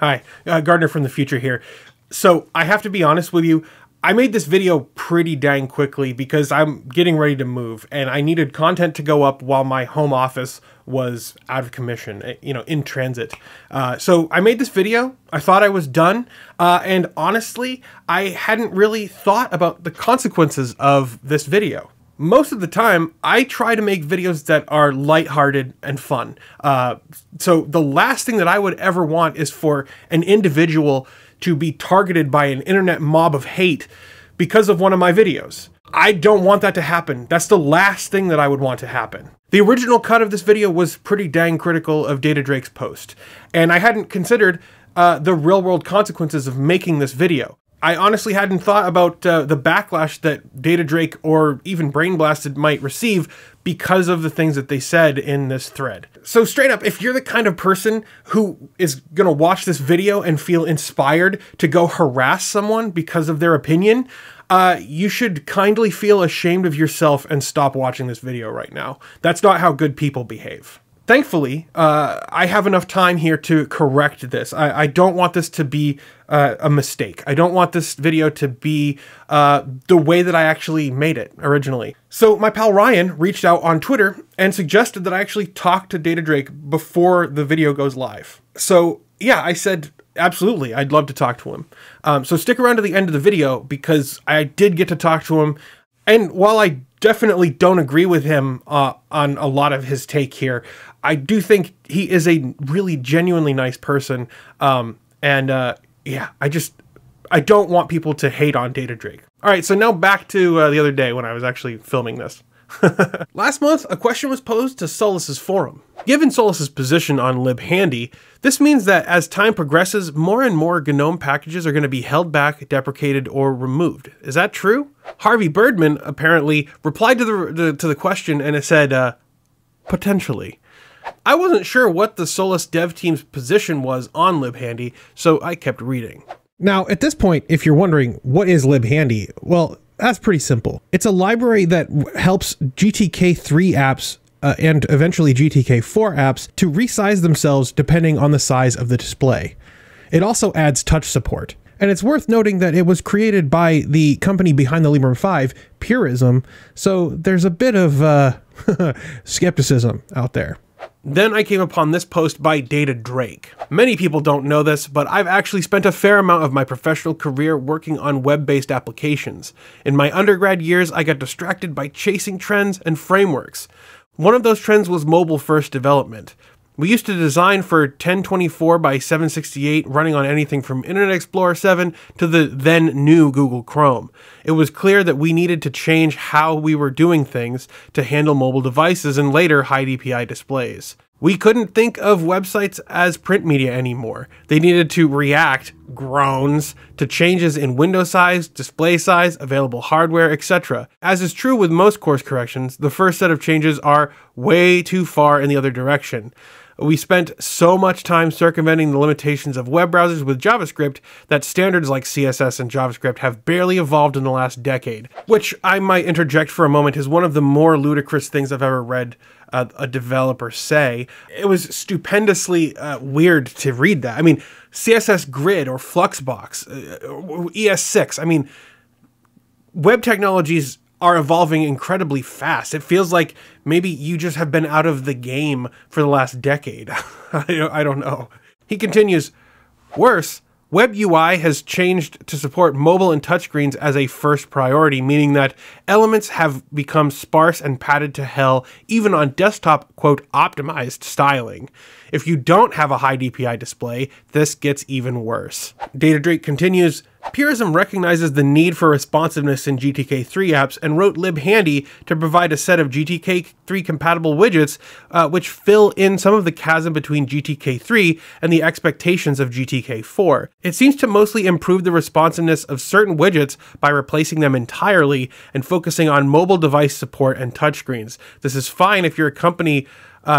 Hi, Gardner from the future here. So I have to be honest with you, I made this video pretty dang quickly because I'm getting ready to move and I needed content to go up while my home office was out of commission, you know, in transit. So I made this video, I thought I was done, and honestly, I hadn't really thought about the consequences of this video. Most of the time, I try to make videos that are lighthearted and fun. So the last thing that I would ever want is for an individual to be targeted by an internet mob of hate because of one of my videos. I don't want that to happen. That's the last thing that I would want to happen. The original cut of this video was pretty dang critical of DataDrake's post, and I hadn't considered the real-world consequences of making this video. I honestly hadn't thought about the backlash that DataDrake or even Brain Blasted might receive because of the things that they said in this thread. So straight up, if you're the kind of person who is gonna watch this video and feel inspired to go harass someone because of their opinion, you should kindly feel ashamed of yourself and stop watching this video right now. That's not how good people behave. Thankfully, I have enough time here to correct this. I don't want this to be a mistake. I don't want this video to be the way that I actually made it originally. So my pal Ryan reached out on Twitter and suggested that I actually talk to DataDrake before the video goes live. So yeah, I said, absolutely, I'd love to talk to him. So stick around to the end of the video because I did get to talk to him. And while I definitely don't agree with him on a lot of his take here, I do think he is a really genuinely nice person, yeah, I don't want people to hate on DataDrake. All right, so now back to the other day when I was actually filming this. Last month, a question was posed to Solus's forum. Given Solus's position on LibHandy, this means that as time progresses, more and more GNOME packages are going to be held back, deprecated, or removed. Is that true? Harvey Birdman apparently replied to the question and it said, potentially. I wasn't sure what the Solus dev team's position was on LibHandy, so I kept reading. Now, at this point, if you're wondering, what is LibHandy? Well, that's pretty simple. It's a library that helps GTK3 apps and eventually GTK4 apps to resize themselves depending on the size of the display. It also adds touch support. And it's worth noting that it was created by the company behind the Librem 5, Purism, so there's a bit of skepticism out there. Then I came upon this post by DataDrake. Many people don't know this, but I've actually spent a fair amount of my professional career working on web-based applications. In my undergrad years, I got distracted by chasing trends and frameworks. One of those trends was mobile-first development. We used to design for 1024 by 768 running on anything from Internet Explorer 7 to the then new Google Chrome. It was clear that we needed to change how we were doing things to handle mobile devices and later high DPI displays. We couldn't think of websites as print media anymore. They needed to react, groans, to changes in window size, display size, available hardware, etc. As is true with most course corrections, the first set of changes are way too far in the other direction. We spent so much time circumventing the limitations of web browsers with JavaScript that standards like CSS and JavaScript have barely evolved in the last decade, which I might interject for a moment is one of the more ludicrous things I've ever read a developer say. It was stupendously weird to read that. I mean, CSS Grid or Fluxbox, ES6, I mean, web technologies are evolving incredibly fast. It feels like maybe you just have been out of the game for the last decade. I don't know. He continues, worse, web UI has changed to support mobile and touchscreens as a first priority, meaning that elements have become sparse and padded to hell, even on desktop, quote, optimized styling. If you don't have a high DPI display, this gets even worse. DataDrake continues, Purism recognizes the need for responsiveness in GTK3 apps and wrote LibHandy to provide a set of GTK3 compatible widgets which fill in some of the chasm between GTK3 and the expectations of GTK4. It seems to mostly improve the responsiveness of certain widgets by replacing them entirely and focusing on mobile device support and touchscreens. This is fine if you're a company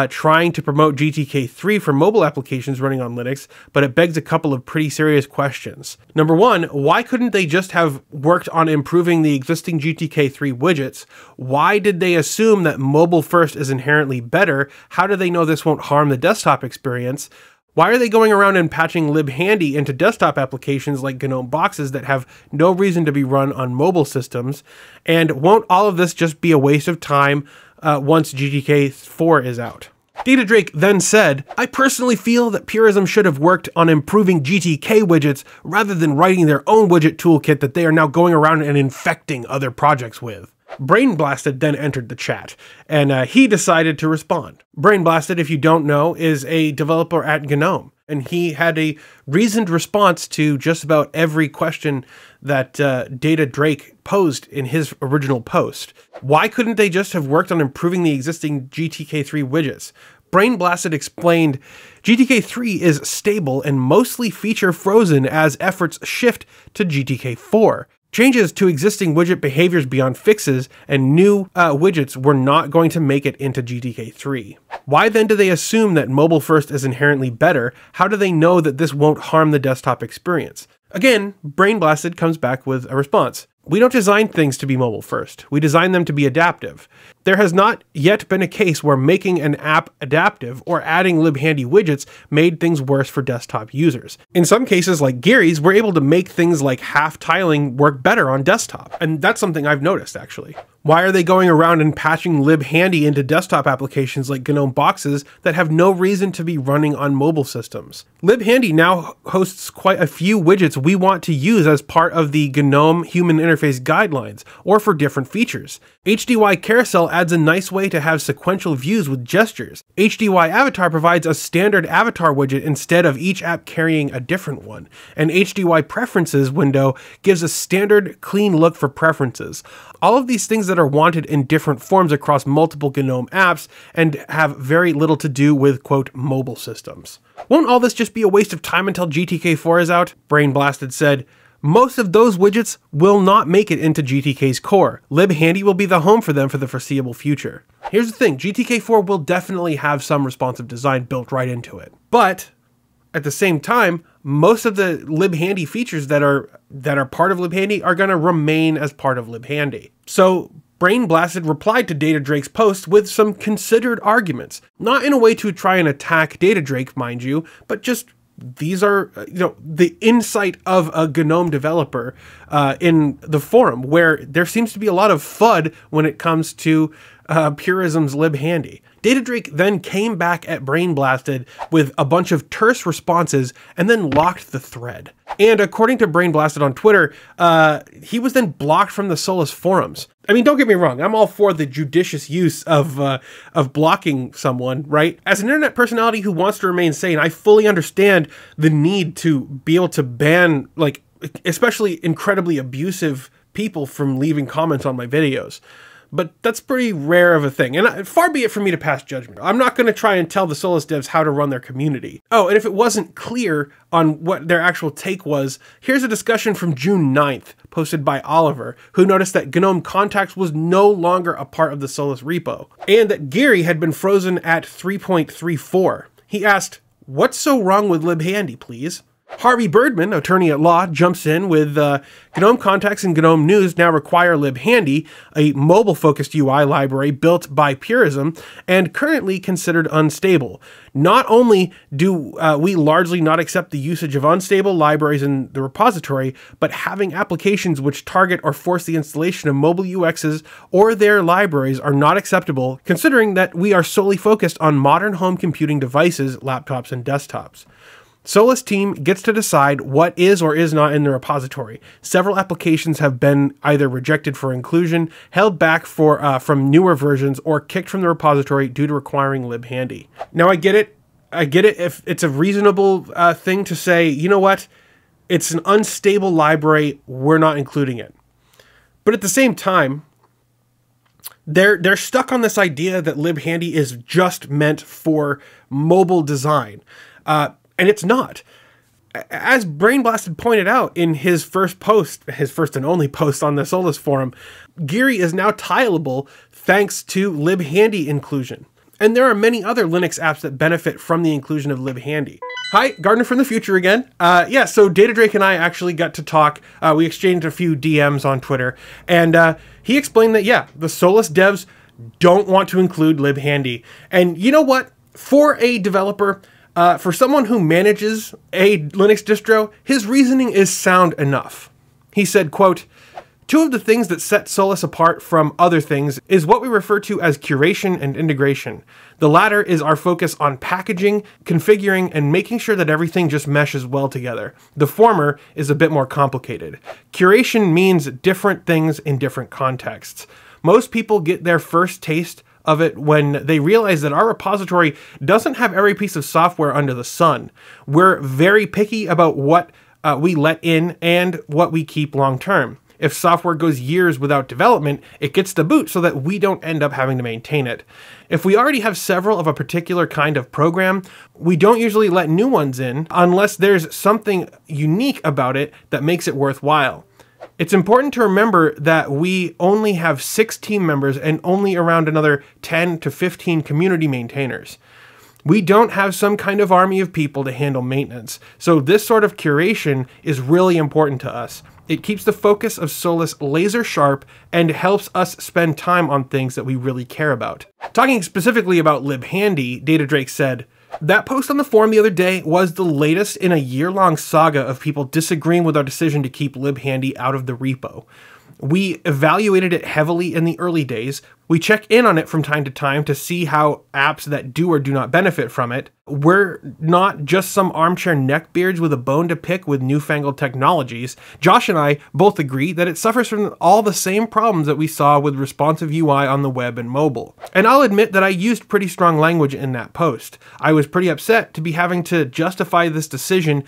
trying to promote GTK3 for mobile applications running on Linux, but it begs a couple of pretty serious questions. Number one, why couldn't they just have worked on improving the existing GTK3 widgets? Why did they assume that mobile first is inherently better? How do they know this won't harm the desktop experience? Why are they going around and patching LibHandy into desktop applications like GNOME Boxes that have no reason to be run on mobile systems? And won't all of this just be a waste of time once GTK4 is out? DataDrake then said, "I personally feel that Purism should have worked on improving GTK widgets rather than writing their own widget toolkit that they are now going around and infecting other projects with." Brain Blasted then entered the chat, and he decided to respond. Brain Blasted, if you don't know, is a developer at GNOME, and he had a reasoned response to just about every question that DataDrake posed in his original post. Why couldn't they just have worked on improving the existing GTK3 widgets? Brain Blasted explained, "GTK3 is stable and mostly feature frozen as efforts shift to GTK4. Changes to existing widget behaviors beyond fixes and new widgets were not going to make it into GTK3. Why then do they assume that mobile first is inherently better? How do they know that this won't harm the desktop experience?" Again, Brain Blasted comes back with a response. "We don't design things to be mobile first. We design them to be adaptive. There has not yet been a case where making an app adaptive or adding LibHandy widgets made things worse for desktop users. In some cases like Geary's, we're able to make things like half tiling work better on desktop." And that's something I've noticed actually. Why are they going around and patching LibHandy into desktop applications like GNOME Boxes that have no reason to be running on mobile systems? LibHandy now hosts quite a few widgets we want to use as part of the GNOME human interface guidelines or for different features. HDY Carousel adds a nice way to have sequential views with gestures. HDY Avatar provides a standard avatar widget instead of each app carrying a different one. And HDY Preferences window gives a standard clean look for preferences. All of these things that are wanted in different forms across multiple GNOME apps and have very little to do with, quote, mobile systems. Won't all this just be a waste of time until GTK4 is out? Brain Blasted said, "Most of those widgets will not make it into GTK's core. LibHandy will be the home for them for the foreseeable future." Here's the thing, GTK4 will definitely have some responsive design built right into it. But at the same time, most of the LibHandy features that are part of LibHandy are going to remain as part of LibHandy. So Brain Blasted replied to DataDrake's post with some considered arguments, not in a way to try and attack DataDrake, mind you, but just these are, you know, the insight of a GNOME developer in the forum, where there seems to be a lot of FUD when it comes to Purism's LibHandy. DataDrake then came back at Brain Blasted with a bunch of terse responses and then locked the thread. And according to Brain Blasted on Twitter, he was then blocked from the Solus forums. I mean, don't get me wrong, I'm all for the judicious use of blocking someone, right? As an internet personality who wants to remain sane, I fully understand the need to be able to ban, like, especially incredibly abusive people from leaving comments on my videos. But that's pretty rare of a thing, and far be it for me to pass judgment. I'm not going to try and tell the Solus devs how to run their community. Oh, and if it wasn't clear on what their actual take was, here's a discussion from June 9th, posted by Oliver, who noticed that GNOME Contacts was no longer a part of the Solus repo, and that Geary had been frozen at 3.34. He asked, "What's so wrong with LibHandy, please?" Harvey Birdman, attorney at law, jumps in with GNOME Contacts and GNOME News now require LibHandy, a mobile-focused UI library built by Purism and currently considered unstable. Not only do we largely not accept the usage of unstable libraries in the repository, but having applications which target or force the installation of mobile UXs or their libraries are not acceptable, considering that we are solely focused on modern home computing devices, laptops, and desktops. Solus team gets to decide what is or is not in the repository. Several applications have been either rejected for inclusion, held back for from newer versions, or kicked from the repository due to requiring LibHandy. Now I get it. I get it if it's a reasonable thing to say, you know what, it's an unstable library, we're not including it. But at the same time, they're stuck on this idea that LibHandy is just meant for mobile design. And it's not. As Brain Blasted pointed out in his first post, his first and only post on the Solus forum, Geary is now tileable thanks to LibHandy inclusion. And there are many other Linux apps that benefit from the inclusion of LibHandy. Hi, Gardner from the future again. Yeah, so DataDrake and I actually got to talk. We exchanged a few DMs on Twitter, and he explained that, yeah, the Solus devs don't want to include LibHandy. And you know what? For a developer, For someone who manages a Linux distro, his reasoning is sound enough. He said, quote, "Two of the things that set Solus apart from other things is what we refer to as curation and integration. The latter is our focus on packaging, configuring, and making sure that everything just meshes well together. The former is a bit more complicated. Curation means different things in different contexts. Most people get their first taste of it when they realize that our repository doesn't have every piece of software under the sun. We're very picky about what we let in and what we keep long term. If software goes years without development, it gets the boot so that we don't end up having to maintain it. If we already have several of a particular kind of program, we don't usually let new ones in unless there's something unique about it that makes it worthwhile. It's important to remember that we only have 6 team members and only around another 10 to 15 community maintainers. We don't have some kind of army of people to handle maintenance, so this sort of curation is really important to us. It keeps the focus of Solus laser sharp and helps us spend time on things that we really care about." Talking specifically about LibHandy, DataDrake said, "That post on the forum the other day was the latest in a year-long saga of people disagreeing with our decision to keep LibHandy out of the repo. We evaluated it heavily in the early days. We check in on it from time to time to see how apps that do or do not benefit from it. We're not just some armchair neckbeards with a bone to pick with newfangled technologies. Josh and I both agree that it suffers from all the same problems that we saw with responsive UI on the web and mobile. And I'll admit that I used pretty strong language in that post. I was pretty upset to be having to justify this decision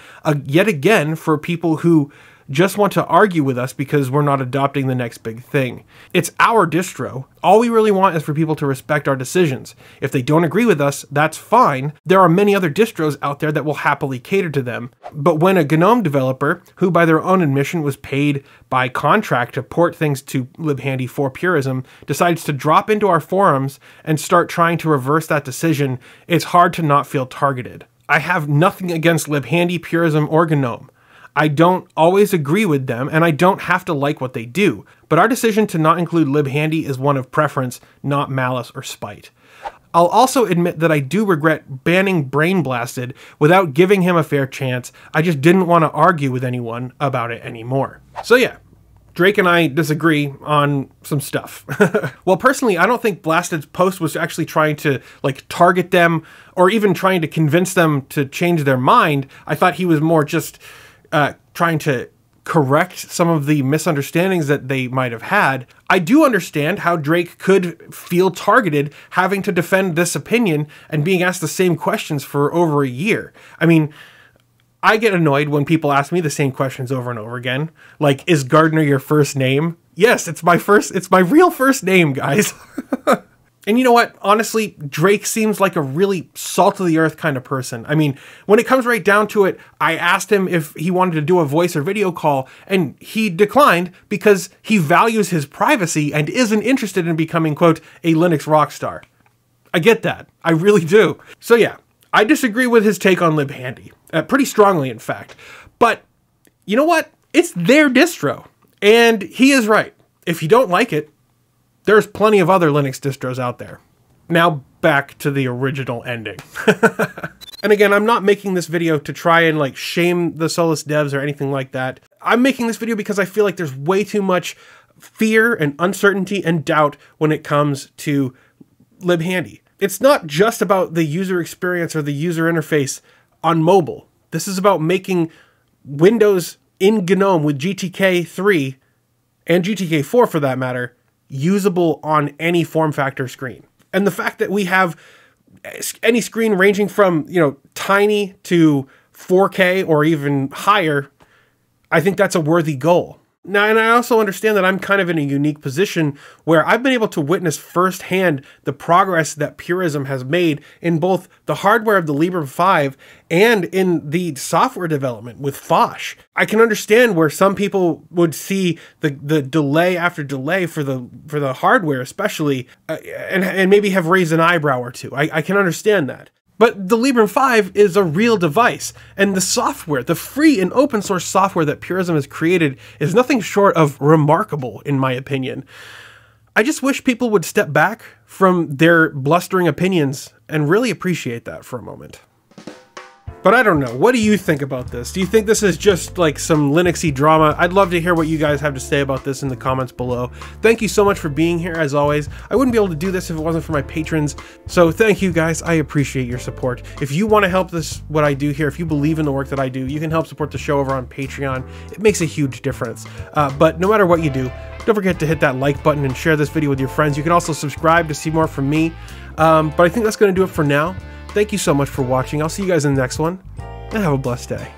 yet again for people who just want to argue with us because we're not adopting the next big thing. It's our distro. All we really want is for people to respect our decisions. If they don't agree with us, that's fine. There are many other distros out there that will happily cater to them. But when a GNOME developer, who by their own admission was paid by contract to port things to LibHandy for purism, decides to drop into our forums and start trying to reverse that decision, it's hard to not feel targeted. I have nothing against LibHandy, purism, or GNOME. I don't always agree with them, and I don't have to like what they do, but our decision to not include LibHandy is one of preference, not malice or spite. I'll also admit that I do regret banning Brain Blasted without giving him a fair chance. I just didn't want to argue with anyone about it anymore." So yeah, Drake and I disagree on some stuff. Well, personally, I don't think Blasted's post was actually trying to like target them or even trying to convince them to change their mind. I thought he was more just trying to correct some of the misunderstandings that they might have had. I do understand how Drake could feel targeted having to defend this opinion and being asked the same questions for over a year. I mean, I get annoyed when people ask me the same questions over and over again. Like, is Gardner your first name? Yes, it's my real first name, guys. And you know what? Honestly, Drake seems like a really salt-of-the-earth kind of person. I mean, when it comes right down to it, I asked him if he wanted to do a voice or video call, and he declined because he values his privacy and isn't interested in becoming, quote, a Linux rock star. I get that. I really do. So yeah, I disagree with his take on LibHandy. Pretty strongly, in fact. But you know what? It's their distro. And he is right. If you don't like it, there's plenty of other Linux distros out there. Now back to the original ending. And again, I'm not making this video to try and like shame the Solus devs or anything like that. I'm making this video because I feel like there's way too much fear and uncertainty and doubt when it comes to LibHandy. It's not just about the user experience or the user interface on mobile. This is about making Windows in GNOME with GTK3 and GTK4 for that matter, usable on any form factor screen. And the fact that we have any screen ranging from, you know, tiny to 4K or even higher, I think that's a worthy goal. Now, and I also understand that I'm kind of in a unique position where I've been able to witness firsthand the progress that purism has made in both the hardware of the Librem 5 and in the software development with Fosh. I can understand where some people would see the delay after delay for the hardware especially, and maybe have raised an eyebrow or two. I can understand that. But the Librem 5 is a real device, and the software, the free and open source software that purism has created is nothing short of remarkable, in my opinion. I just wish people would step back from their blustering opinions and really appreciate that for a moment. But I don't know, what do you think about this? Do you think this is just like some Linuxy drama? I'd love to hear what you guys have to say about this in the comments below. Thank you so much for being here as always. I wouldn't be able to do this if it wasn't for my patrons. So thank you guys, I appreciate your support. If you want to help this, what I do here, if you believe in the work that I do, you can help support the show over on Patreon. It makes a huge difference. But no matter what you do, don't forget to hit that like button and share this video with your friends. You can also subscribe to see more from me. But I think that's gonna do it for now. Thank you so much for watching. I'll see you guys in the next one, and have a blessed day.